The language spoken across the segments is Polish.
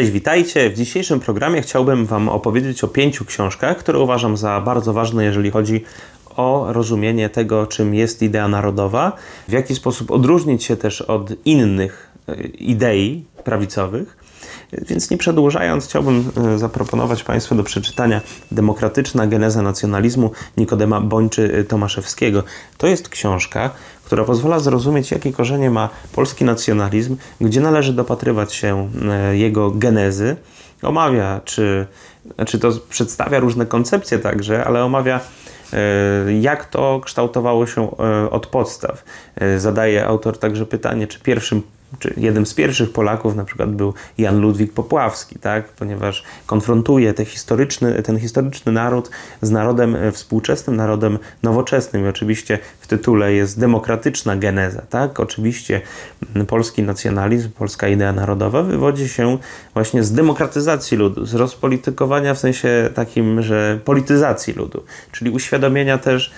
Cześć, witajcie. W dzisiejszym programie chciałbym Wam opowiedzieć o 5 książkach, które uważam za bardzo ważne, jeżeli chodzi o rozumienie tego, czym jest idea narodowa, w jaki sposób odróżnić się też od innych idei prawicowych. Więc nie przedłużając, chciałbym zaproponować Państwu do przeczytania Demokratyczna geneza nacjonalizmu Nikodema Bończy-Tomaszewskiego. To jest książka, która pozwala zrozumieć, jakie korzenie ma polski nacjonalizm, gdzie należy dopatrywać się jego genezy. Omawia, czy to przedstawia różne koncepcje także, ale omawia, jak to kształtowało się od podstaw. Zadaje autor także pytanie, czy jednym z pierwszych Polaków na przykład był Jan Ludwik Popławski, tak? Ponieważ konfrontuje ten historyczny naród z narodem współczesnym, narodem nowoczesnym. I oczywiście w tytule jest demokratyczna geneza. Tak? Oczywiście polski nacjonalizm, polska idea narodowa wywodzi się właśnie z demokratyzacji ludu, z rozpolitykowania w sensie takim, że polityzacji ludu, czyli uświadomienia też,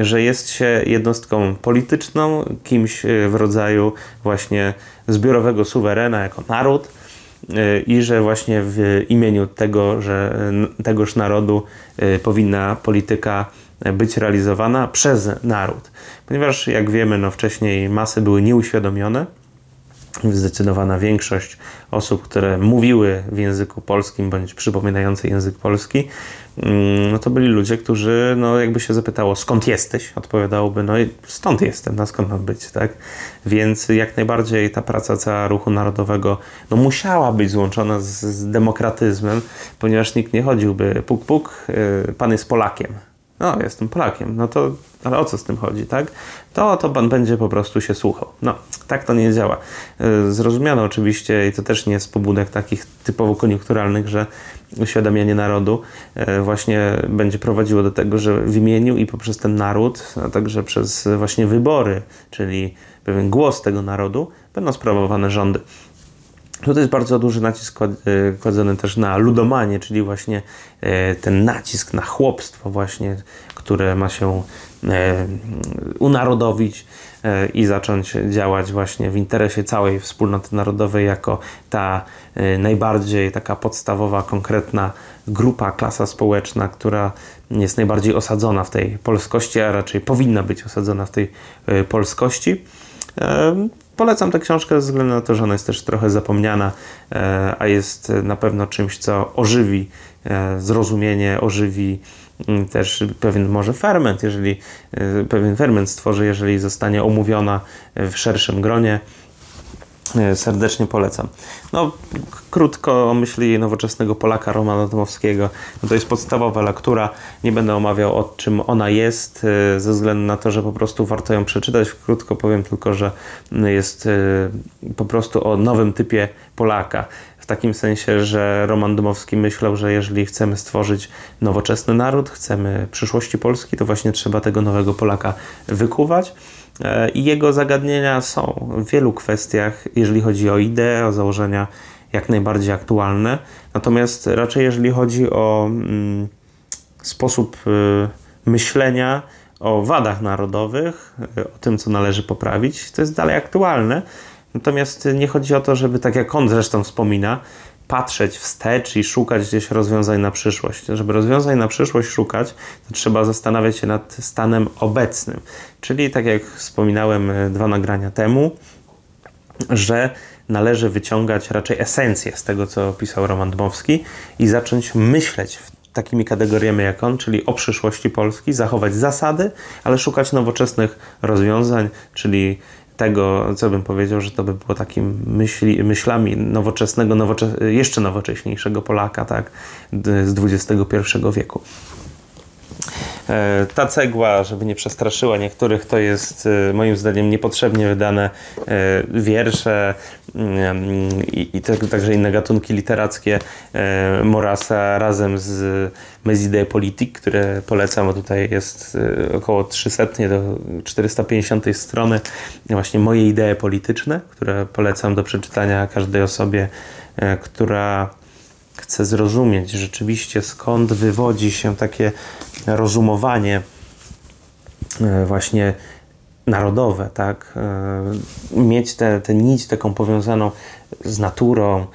że jest się jednostką polityczną, kimś w rodzaju właśnie zbiorowego suwerena jako naród i że właśnie w imieniu tegoż narodu powinna polityka być realizowana przez naród. Ponieważ jak wiemy, wcześniej masy były nieuświadomione. Zdecydowana większość osób, które mówiły w języku polskim bądź przypominający język polski, no to byli ludzie, którzy jakby się zapytało, skąd jesteś? Odpowiadałoby, stąd jestem, skąd mam być, tak? Więc jak najbardziej ta praca cała ruchu narodowego musiała być złączona z demokratyzmem, ponieważ nikt nie chodziłby puk puk, pan jest Polakiem. Jestem Polakiem, to ale o co z tym chodzi, tak? To pan będzie po prostu się słuchał. Tak to nie działa. Zrozumiano oczywiście, i to też nie jest pobudek takich typowo koniunkturalnych, że uświadamianie narodu właśnie będzie prowadziło do tego, że w imieniu i poprzez ten naród, a także przez właśnie wybory, czyli pewien głos tego narodu, będą sprawowane rządy. Tutaj jest bardzo duży nacisk kładzony też na ludomanię, czyli właśnie ten nacisk na chłopstwo właśnie, które ma się unarodowić i zacząć działać właśnie w interesie całej wspólnoty narodowej jako ta najbardziej taka podstawowa, konkretna grupa, klasa społeczna, która jest najbardziej osadzona w tej polskości, a raczej powinna być osadzona w tej polskości. Polecam tę książkę ze względu na to, że ona jest też trochę zapomniana, a jest na pewno czymś, co ożywi zrozumienie, ożywi też pewien może ferment, stworzy, jeżeli zostanie omówiona w szerszym gronie. Serdecznie polecam. Krótko o myśli nowoczesnego Polaka Romana Dmowskiego. To jest podstawowa lektura. Nie będę omawiał, o czym ona jest, ze względu na to, że po prostu warto ją przeczytać. Krótko powiem tylko, że jest po prostu o nowym typie Polaka. W takim sensie, że Roman Dmowski myślał, że jeżeli chcemy stworzyć nowoczesny naród, chcemy przyszłości Polski, to właśnie trzeba tego nowego Polaka wykuwać. I jego zagadnienia są w wielu kwestiach, jeżeli chodzi o ideę, o założenia, jak najbardziej aktualne. Natomiast raczej jeżeli chodzi o sposób myślenia o wadach narodowych, o tym, co należy poprawić, to jest dalej aktualne. Natomiast nie chodzi o to, żeby, tak jak on zresztą wspomina, patrzeć wstecz i szukać gdzieś rozwiązań na przyszłość. Żeby rozwiązań na przyszłość szukać, to trzeba zastanawiać się nad stanem obecnym. Czyli tak jak wspominałem 2 nagrania temu, że należy wyciągać raczej esencję z tego, co pisał Roman Dmowski i zacząć myśleć takimi kategoriami jak on, czyli o przyszłości Polski, zachować zasady, ale szukać nowoczesnych rozwiązań, czyli tego, co bym powiedział, że to by było takim myślami nowoczesnego, jeszcze nowocześniejszego Polaka, tak, z XXI wieku. Ta cegła, żeby nie przestraszyła niektórych, to jest moim zdaniem niepotrzebnie wydane wiersze i także inne gatunki literackie Maurrasa razem z Mes Idées Politiques, które polecam, bo tutaj jest około 300 do 450 strony właśnie moje idee polityczne, które polecam do przeczytania każdej osobie, która chce zrozumieć rzeczywiście, skąd wywodzi się takie rozumowanie właśnie narodowe, tak? Mieć tę nić taką powiązaną z naturą,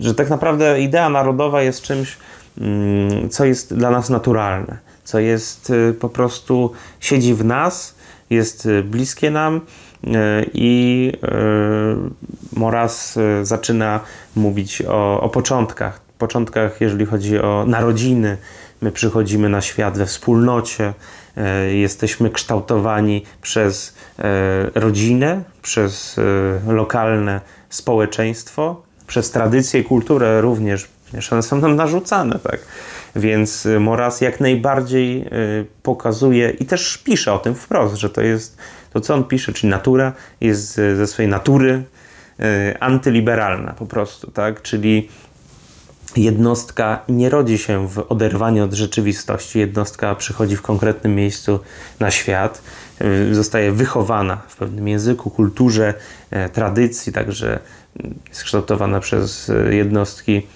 że tak naprawdę idea narodowa jest czymś, co jest dla nas naturalne, co jest po prostu, siedzi w nas, jest bliskie nam i Maurras zaczyna mówić o początkach. Początkach, jeżeli chodzi o narodziny. My przychodzimy na świat we wspólnocie, jesteśmy kształtowani przez rodzinę, przez lokalne społeczeństwo, przez tradycję i kulturę również. One są nam narzucane, tak? Więc Maurras jak najbardziej pokazuje i też pisze o tym wprost, że to jest to, co on pisze, czyli natura jest ze swojej natury antyliberalna po prostu, tak? Czyli jednostka nie rodzi się w oderwaniu od rzeczywistości. Jednostka przychodzi w konkretnym miejscu na świat, zostaje wychowana w pewnym języku, kulturze, tradycji, także jest kształtowana przez jednostki,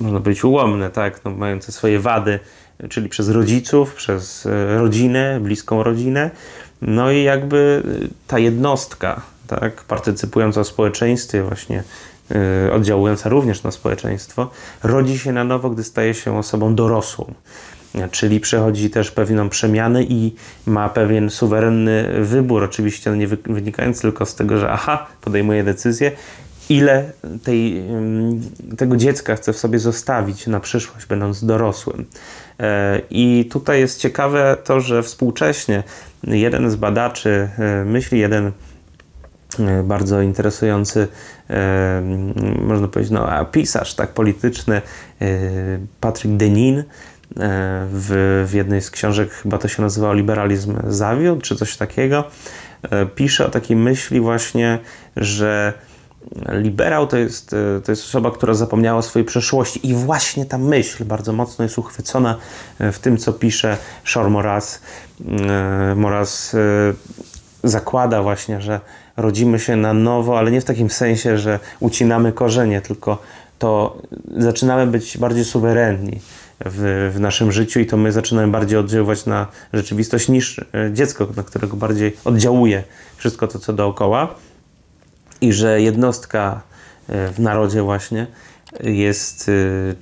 można powiedzieć, ułomne, tak? No, mające swoje wady, czyli przez rodziców, przez rodzinę, bliską rodzinę. No i jakby ta jednostka, tak, partycypująca w społeczeństwie właśnie, oddziałująca również na społeczeństwo, rodzi się na nowo, gdy staje się osobą dorosłą. Czyli przechodzi też pewną przemianę i ma pewien suwerenny wybór, oczywiście nie wynikający tylko z tego, że aha, podejmuje decyzję, ile tego dziecka chce w sobie zostawić na przyszłość, będąc dorosłym. I tutaj jest ciekawe to, że współcześnie jeden z badaczy myśli, jeden bardzo interesujący, można powiedzieć, no, pisarz tak polityczny, Patryk Denin, w jednej z książek, chyba to się nazywało Liberalizm zawiódł, czy coś takiego, pisze o takiej myśli właśnie, że liberał to jest osoba, która zapomniała o swojej przeszłości i właśnie ta myśl bardzo mocno jest uchwycona w tym, co pisze Charles Maurras. Maurras zakłada właśnie, że rodzimy się na nowo, ale nie w takim sensie, że ucinamy korzenie, tylko to zaczynamy być bardziej suwerenni w naszym życiu i to my zaczynamy bardziej oddziaływać na rzeczywistość niż dziecko, na którego bardziej oddziałuje wszystko to, co dookoła. I że jednostka w narodzie właśnie jest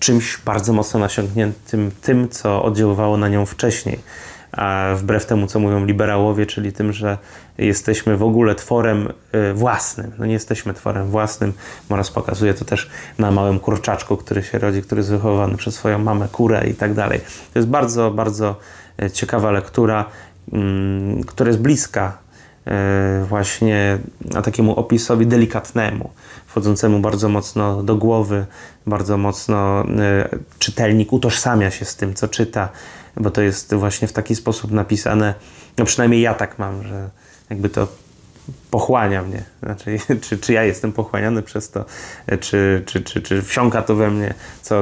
czymś bardzo mocno nasiągniętym tym, co oddziaływało na nią wcześniej. A wbrew temu, co mówią liberałowie, czyli tym, że jesteśmy w ogóle tworem własnym. No nie jesteśmy tworem własnym. Maurras pokazuje to też na małym kurczaczku, który się rodzi, który jest wychowywany przez swoją mamę, kurę i tak dalej. To jest bardzo, bardzo ciekawa lektura, która jest bliska właśnie takiemu opisowi delikatnemu, wchodzącemu bardzo mocno do głowy, bardzo mocno czytelnik utożsamia się z tym, co czyta, bo to jest właśnie w taki sposób napisane, no przynajmniej ja tak mam, że jakby to pochłania mnie, znaczy czy ja jestem pochłaniany przez to, czy wsiąka to we mnie,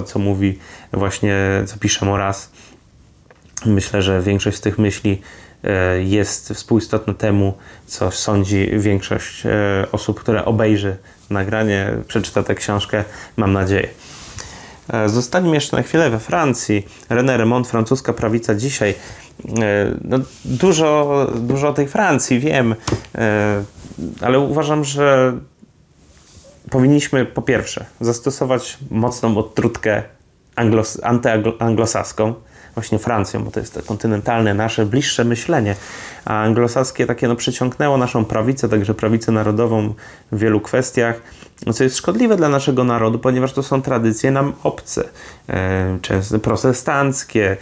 co mówi właśnie, co pisze Maurras. Myślę, że większość z tych myśli jest współistotne temu, co sądzi większość osób, które obejrzy nagranie, przeczyta tę książkę, mam nadzieję. Zostańmy jeszcze na chwilę we Francji. René Rémond, Francuska prawica dzisiaj. No, dużo o tej Francji wiem, ale uważam, że powinniśmy po pierwsze zastosować mocną odtrutkę antyanglosaską, właśnie Francją, bo to jest to kontynentalne, nasze bliższe myślenie, a anglosaskie takie no przyciągnęło naszą prawicę, także prawicę narodową w wielu kwestiach, co jest szkodliwe dla naszego narodu, ponieważ to są tradycje nam obce, często protestanckie,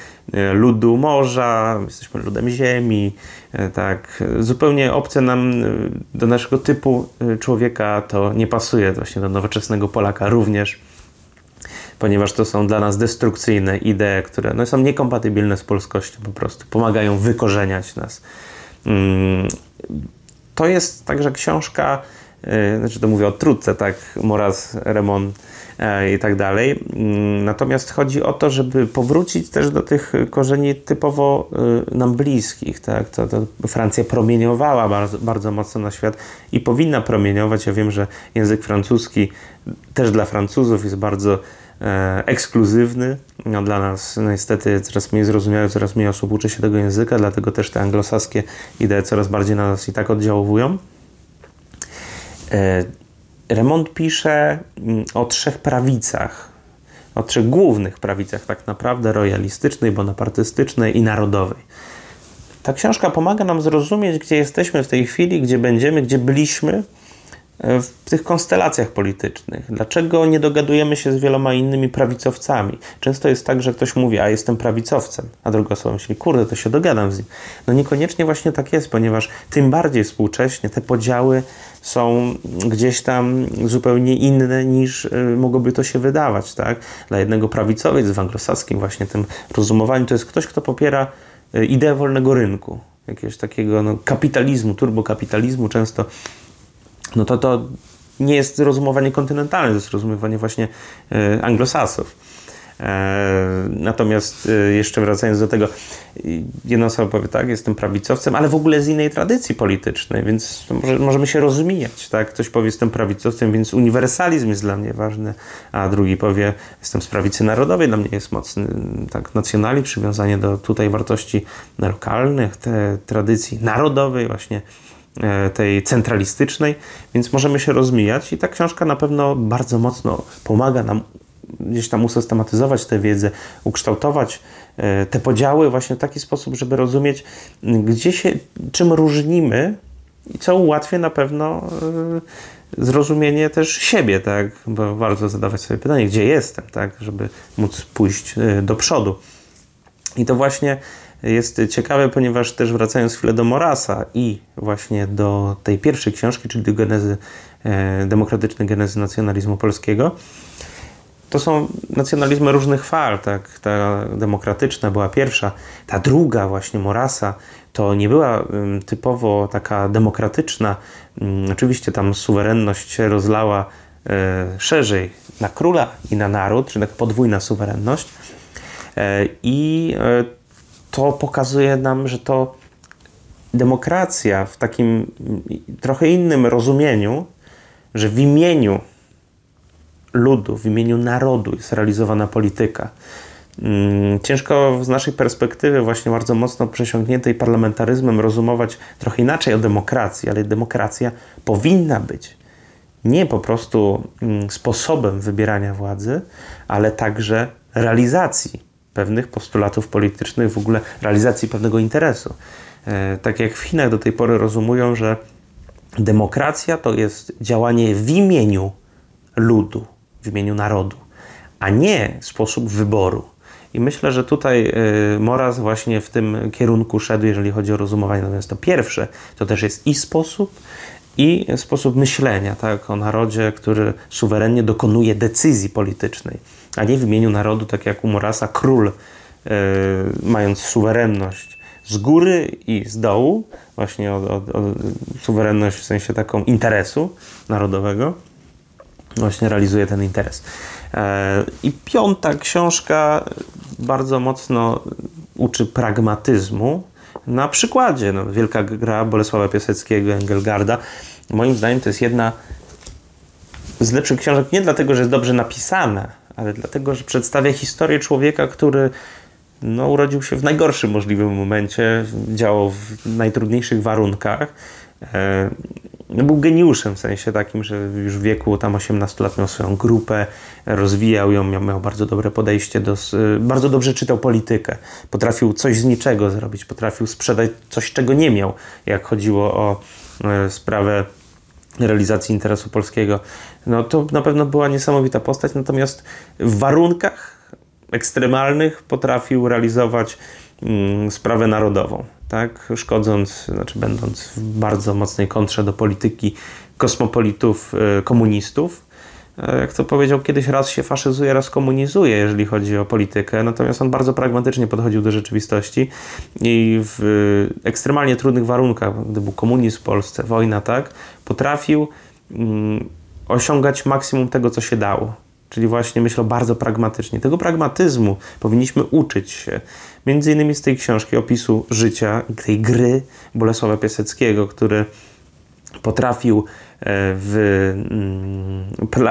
ludu morza, jesteśmy ludem ziemi, tak, zupełnie obce nam, do naszego typu człowieka to nie pasuje, właśnie do nowoczesnego Polaka również, ponieważ to są dla nas destrukcyjne idee, które no, są niekompatybilne z polskością po prostu, pomagają wykorzeniać nas. To jest także książka, znaczy to mówię o trudce, tak, Maurras, Rémond i tak dalej. Natomiast chodzi o to, żeby powrócić też do tych korzeni typowo nam bliskich, tak. To Francja promieniowała bardzo, bardzo mocno na świat i powinna promieniować. Ja wiem, że język francuski też dla Francuzów jest bardzo ekskluzywny. No, dla nas no, niestety coraz mniej zrozumiałe, coraz mniej osób uczy się tego języka, dlatego też te anglosaskie idee coraz bardziej na nas i tak oddziałują. Rémond pisze o trzech prawicach, o trzech głównych prawicach tak naprawdę, royalistycznej, bonapartystycznej i narodowej. Ta książka pomaga nam zrozumieć, gdzie jesteśmy w tej chwili, gdzie będziemy, gdzie byliśmy w tych konstelacjach politycznych. Dlaczego nie dogadujemy się z wieloma innymi prawicowcami? Często jest tak, że ktoś mówi, a jestem prawicowcem, a druga osoba myśli, kurde, to się dogadam z nim. No niekoniecznie właśnie tak jest, ponieważ tym bardziej współcześnie te podziały są gdzieś tam zupełnie inne niż mogłoby to się wydawać, tak? Dla jednego prawicowiec w anglosaskim właśnie tym rozumowaniu to jest ktoś, kto popiera ideę wolnego rynku, jakiegoś takiego no, kapitalizmu, turbokapitalizmu często. No to nie jest rozumowanie kontynentalne, to jest rozumowanie właśnie anglosasów. Natomiast jeszcze wracając do tego, jedna osoba powie tak, jestem prawicowcem, ale w ogóle z innej tradycji politycznej, więc możemy się rozmijać, tak? Ktoś powie, jestem prawicowcem, więc uniwersalizm jest dla mnie ważny, a drugi powie, jestem z prawicy narodowej, dla mnie jest mocny, tak, nacjonalizm, przywiązanie do tutaj wartości lokalnych, te tradycji narodowej właśnie, tej centralistycznej, więc możemy się rozmijać i ta książka na pewno bardzo mocno pomaga nam gdzieś tam usystematyzować tę wiedzę, ukształtować te podziały właśnie w taki sposób, żeby rozumieć, gdzie się, czym różnimy i co ułatwia na pewno zrozumienie też siebie, tak? Bo warto zadawać sobie pytanie, gdzie jestem, tak? Żeby móc pójść do przodu. I to właśnie jest ciekawe, ponieważ też wracając chwilę do Maurrasa i właśnie do tej pierwszej książki, czyli do genezy, demokratycznej genezy nacjonalizmu polskiego, to są nacjonalizmy różnych fal, tak? Ta demokratyczna była pierwsza, ta druga właśnie Maurrasa to nie była typowo taka demokratyczna, oczywiście tam suwerenność się rozlała szerzej na króla i na naród, czyli taka podwójna suwerenność i to pokazuje nam, że to demokracja w takim trochę innym rozumieniu, że w imieniu ludu, w imieniu narodu jest realizowana polityka. Ciężko z naszej perspektywy właśnie bardzo mocno przesiąkniętej parlamentaryzmem rozumować trochę inaczej o demokracji, ale demokracja powinna być nie po prostu sposobem wybierania władzy, ale także realizacji pewnych postulatów politycznych, w ogóle realizacji pewnego interesu. Tak jak w Chinach do tej pory rozumują, że demokracja to jest działanie w imieniu ludu, w imieniu narodu, a nie sposób wyboru. I myślę, że tutaj Maurras właśnie w tym kierunku szedł, jeżeli chodzi o rozumowanie. Natomiast to pierwsze, to też jest i sposób myślenia, tak, o narodzie, który suwerennie dokonuje decyzji politycznej, a nie w imieniu narodu, tak jak u Maurrasa, król, mając suwerenność z góry i z dołu, właśnie suwerenność w sensie taką interesu narodowego, właśnie realizuje ten interes. I piąta książka bardzo mocno uczy pragmatyzmu, na przykładzie no, Wielka Gra Bolesława Piaseckiego, Engelgarda. Moim zdaniem to jest jedna z lepszych książek, nie dlatego, że jest dobrze napisana, ale dlatego, że przedstawia historię człowieka, który no, urodził się w najgorszym możliwym momencie, działał w najtrudniejszych warunkach. Był geniuszem w sensie takim, że już w wieku tam 18 lat miał swoją grupę, rozwijał ją, miał bardzo dobre podejście, bardzo dobrze czytał politykę, potrafił coś z niczego zrobić, potrafił sprzedać coś, czego nie miał, jak chodziło o sprawę realizacji interesu polskiego. No to na pewno była niesamowita postać, natomiast w warunkach ekstremalnych potrafił realizować sprawę narodową, tak? Szkodząc, znaczy będąc w bardzo mocnej kontrze do polityki kosmopolitów, komunistów. Jak to powiedział kiedyś, raz się faszyzuje, raz komunizuje, jeżeli chodzi o politykę. Natomiast on bardzo pragmatycznie podchodził do rzeczywistości i w ekstremalnie trudnych warunkach, gdy był komunizm w Polsce, wojna, tak, potrafił osiągać maksimum tego, co się dało. Czyli właśnie myślę bardzo pragmatycznie. Tego pragmatyzmu powinniśmy uczyć się. Między innymi z tej książki opisu życia, tej gry Bolesława Piaseckiego, który potrafił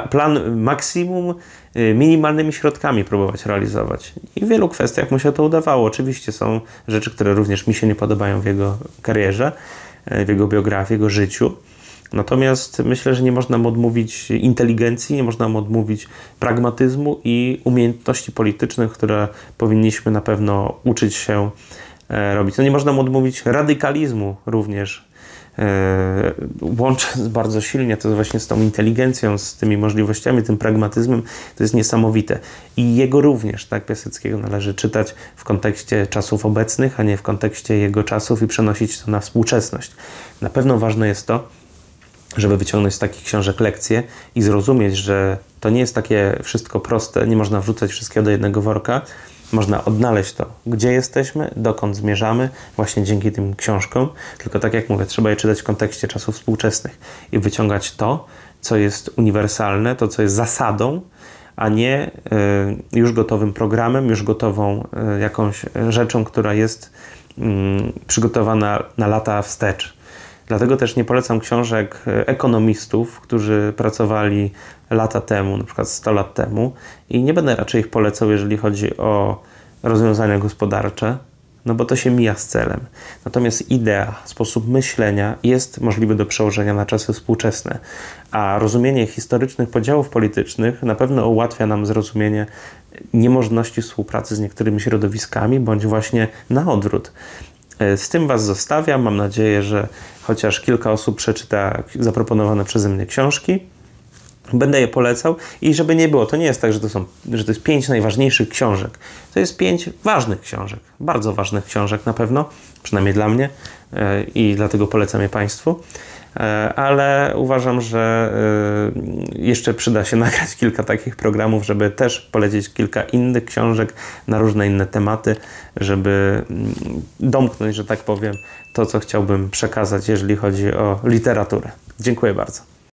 plan maksimum minimalnymi środkami próbować realizować. I w wielu kwestiach mu się to udawało. Oczywiście są rzeczy, które również mi się nie podobają w jego karierze, w jego biografii, w jego życiu. Natomiast myślę, że nie można mu odmówić inteligencji, nie można mu odmówić pragmatyzmu i umiejętności politycznych, które powinniśmy na pewno uczyć się robić. No nie można mu odmówić radykalizmu również, łącząc bardzo silnie to właśnie z tą inteligencją, z tymi możliwościami, tym pragmatyzmem, to jest niesamowite. I jego również, tak, Piaseckiego należy czytać w kontekście czasów obecnych, a nie w kontekście jego czasów i przenosić to na współczesność. Na pewno ważne jest to, żeby wyciągnąć z takich książek lekcje i zrozumieć, że to nie jest takie wszystko proste, nie można wrzucać wszystkiego do jednego worka, można odnaleźć to, gdzie jesteśmy, dokąd zmierzamy, właśnie dzięki tym książkom, tylko tak jak mówię, trzeba je czytać w kontekście czasów współczesnych i wyciągać to, co jest uniwersalne, to, co jest zasadą, a nie już gotowym programem, już gotową jakąś rzeczą, która jest przygotowana na lata wstecz. Dlatego też nie polecam książek ekonomistów, którzy pracowali lata temu, na przykład 100 lat temu, i nie będę raczej ich polecał, jeżeli chodzi o rozwiązania gospodarcze, no bo to się mija z celem. Natomiast idea, sposób myślenia jest możliwy do przełożenia na czasy współczesne, a rozumienie historycznych podziałów politycznych na pewno ułatwia nam zrozumienie niemożności współpracy z niektórymi środowiskami, bądź właśnie na odwrót. Z tym Was zostawiam. Mam nadzieję, że chociaż kilka osób przeczyta zaproponowane przeze mnie książki. Będę je polecał i żeby nie było, to nie jest tak, że to jest 5 najważniejszych książek. To jest 5 ważnych książek, bardzo ważnych książek na pewno, przynajmniej dla mnie i dlatego polecam je Państwu. Ale uważam, że jeszcze przyda się nagrać kilka takich programów, żeby też polecić kilka innych książek na różne inne tematy, żeby domknąć, że tak powiem, to, co chciałbym przekazać, jeżeli chodzi o literaturę. Dziękuję bardzo.